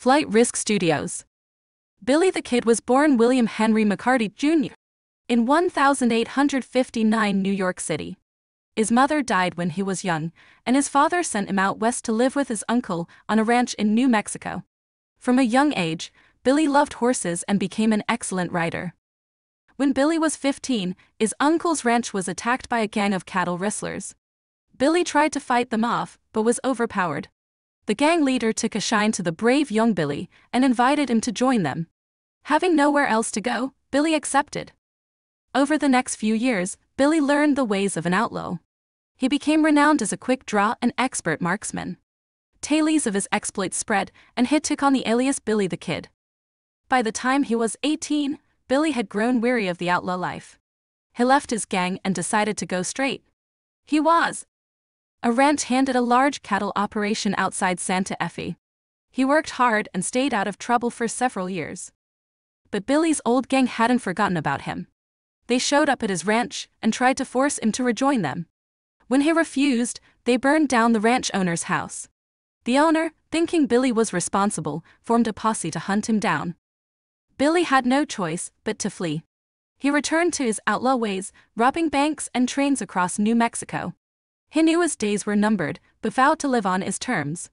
Flight Risk Studios. Billy the Kid was born William Henry McCarty, Jr. in 1859 New York City. His mother died when he was young, and his father sent him out west to live with his uncle on a ranch in New Mexico. From a young age, Billy loved horses and became an excellent rider. When Billy was 15, his uncle's ranch was attacked by a gang of cattle rustlers. Billy tried to fight them off, but was overpowered. The gang leader took a shine to the brave young Billy and invited him to join them. Having nowhere else to go, Billy accepted. Over the next few years, Billy learned the ways of an outlaw. He became renowned as a quick draw and expert marksman. Tales of his exploits spread, and he took on the alias Billy the Kid. By the time he was 18, Billy had grown weary of the outlaw life. He left his gang and decided to go straight. He was a ranch hand at a large cattle operation outside Santa Fe. He worked hard and stayed out of trouble for several years. But Billy's old gang hadn't forgotten about him. They showed up at his ranch and tried to force him to rejoin them. When he refused, they burned down the ranch owner's house. The owner, thinking Billy was responsible, formed a posse to hunt him down. Billy had no choice but to flee. He returned to his outlaw ways, robbing banks and trains across New Mexico. He knew his days were numbered, but vowed to live on his terms.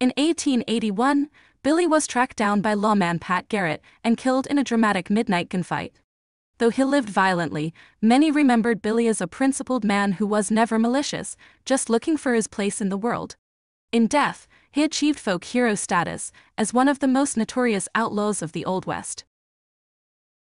In 1881, Billy was tracked down by lawman Pat Garrett and killed in a dramatic midnight gunfight. Though he lived violently, many remembered Billy as a principled man who was never malicious, just looking for his place in the world. In death, he achieved folk hero status as one of the most notorious outlaws of the Old West.